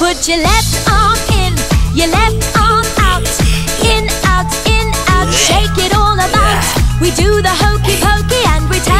Put your left arm in, your left arm out. In, out, in, out, shake it all about. We do the hokey pokey and we tap.